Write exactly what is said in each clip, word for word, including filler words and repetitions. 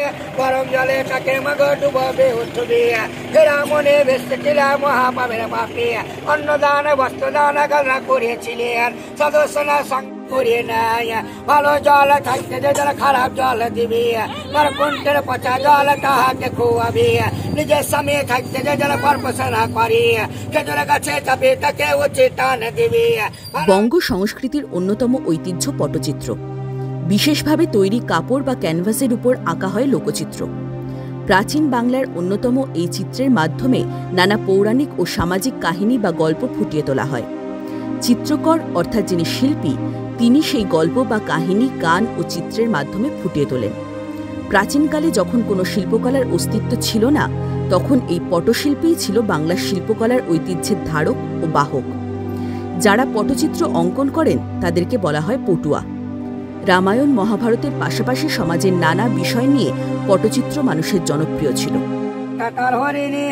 परम जले सकेम गडुबे उठुदिया ग्रामने बेसकिला महापावेर पापी अन्नदान वस्त्रदान करना करिएছিলেন सदस्यना संग করে নাই ভালো জল খাইতে দে যারা খারাপ জল দিবি আর কোনটার পচা জল তাহাকে খোয়াবি নিজের সামনে খাইতে দে যারা পরপসনা করি খেজুর গাছে চাপে তাকে উচিত টান দিবি। বঙ্গ সংস্কৃতির অন্যতম ঐতিহ্য পটচিত্র। বিশেষভাবে তৈরি কাপড় বা ক্যানভাসের উপর আঁকা হয় লোকচিত্র। প্রাচীন বাংলার অন্যতম এই চিত্রের মাধ্যমে নানা পৌরাণিক ও সামাজিক কাহিনী বা গল্প ফুটিয়ে তোলা হয়। চিত্রকর অর্থাৎ যিনি শিল্পী তিনি সেই গল্প বা কাহিনী গান ও চিত্রের মাধ্যমে ফুটিয়ে তোলেন। প্রাচীনকালে যখন কোনো শিল্পকলার অস্তিত্ব ছিল না তখন এই পটশিল্পীই ছিল বাংলার শিল্পকলার ঐতিহ্যের ধারক ও বাহক। যারা পটচিত্র অঙ্কন করেন তাদেরকে বলা হয় পটুয়া। রামায়ণ মহাভারতের পাশাপাশি সমাজের নানা বিষয় নিয়ে পটচিত্র মানুষের জনপ্রিয় ছিল। তার হরিণী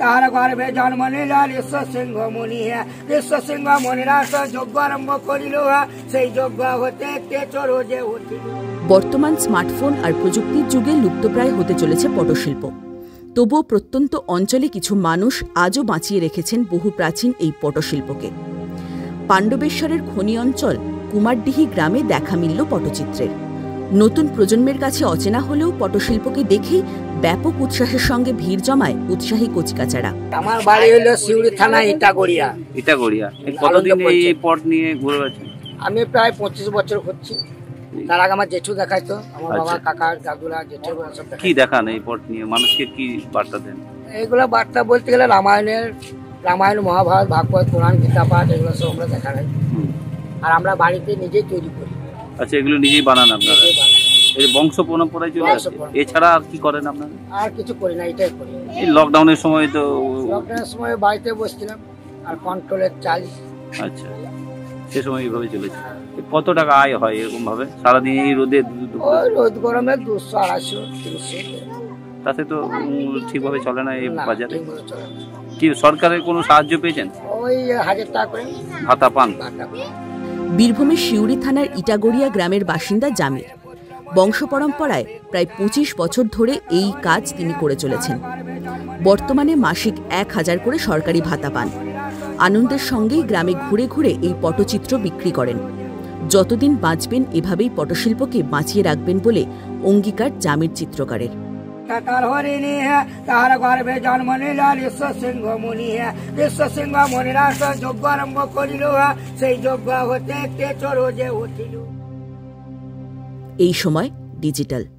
তার গর্ভে জন্ম নিল বিশ্ব সিংহ মুনি। বিশ্ব সিংহ মুনিরা যজ্ঞ আরম্ভ করিল, সেই যজ্ঞ হতে কেচর যে উঠিল। বর্তমান স্মার্টফোন আর প্রযুক্তির যুগে লুপ্তপ্রায় হতে চলেছে পটশিল্প। তবুও প্রত্যন্ত অঞ্চলে কিছু মানুষ আজও বাঁচিয়ে রেখেছেন বহু প্রাচীন এই পটশিল্পকে। পাণ্ডবেশ্বরের খনি অঞ্চল কুমারডিহি গ্রামে দেখা মিলল পটচিত্রের। নতুন প্রজন্মের কাছে অচেনা হলেও পটশিল্পকে দেখে ব্যাপক উৎসাহের সঙ্গে ভিড় জমায় উৎসাহী কচিকাচারা। আমার বাড়ি হলো সিউড়ি থানা ইটাগড়িয়া। ইটাগড়িয়া কতদিন এই পট নিয়ে ঘুরে আছেন? আমি প্রায় পঁচিশ বছর করছি। তার আগে আমার জেঠু দেখাইতো, আমার বাবা, কাকা, দাদুরা, জেঠু সব দেখায়। কি দেখান এই পট নিয়ে মানুষকে, কি বার্তা দেন? এইগুলো বার্তা বলতে গেলে রামায়ণের রামায়ণ মহাভারত ভাগবত পুরাণ গীতা পাঠ এগুলো সব আমরা দেখা হয়। আর আমরা বাড়িতে নিজেই তৈরি করি। আচ্ছা, এগুলো নিজেই বানান আপনারা? এই বংশ পরম্পরায় চলে আসে। এছাড়া আর কি করেন আপনারা? আর কিছু করি না, এটাই করি। এই লকডাউনের সময় তো লকডাউনের সময় বাড়িতে বসছিলাম আর কন্ট্রোলের চাল। আচ্ছা, সেই সময় এইভাবে চলেছে। কত টাকা আয় হয় এরকম ভাবে সারাদিন এই রোদে? রোদ গরমে দুশো আড়াইশো তিনশো, তাতে তো ঠিকভাবে চলে না এই বাজারে। কি সরকারের কোনো সাহায্য পেয়েছেন? ওই হাজার টাকা করে ভাতা পান। বীরভূমের সিউড়ি থানার ইটাগড়িয়া গ্রামের বাসিন্দা জামির। বংশ পরম্পরায় প্রায় পঁচিশ বছর ধরে এই কাজ তিনি করে চলেছেন। বর্তমানে মাসিক এক হাজার করে সরকারি ভাতা পান। আনন্দের সঙ্গেই গ্রামে ঘুরে ঘুরে এই পটচিত্র বিক্রি করেন। যতদিন বাঁচবেন এভাবেই পটশিল্পকে বাঁচিয়ে রাখবেন বলে অঙ্গীকার জামির চিত্রকারের। তার হরিণী তার গর্ভে জন্ম নিল বিশ্ব সিংহ মুনি। বিশ্ব সিংহ মুনিরা যজ্ঞ আরম্ভ করিল, সেই যজ্ঞ হতে কেচর যে উঠিল। এই সময় ডিজিটাল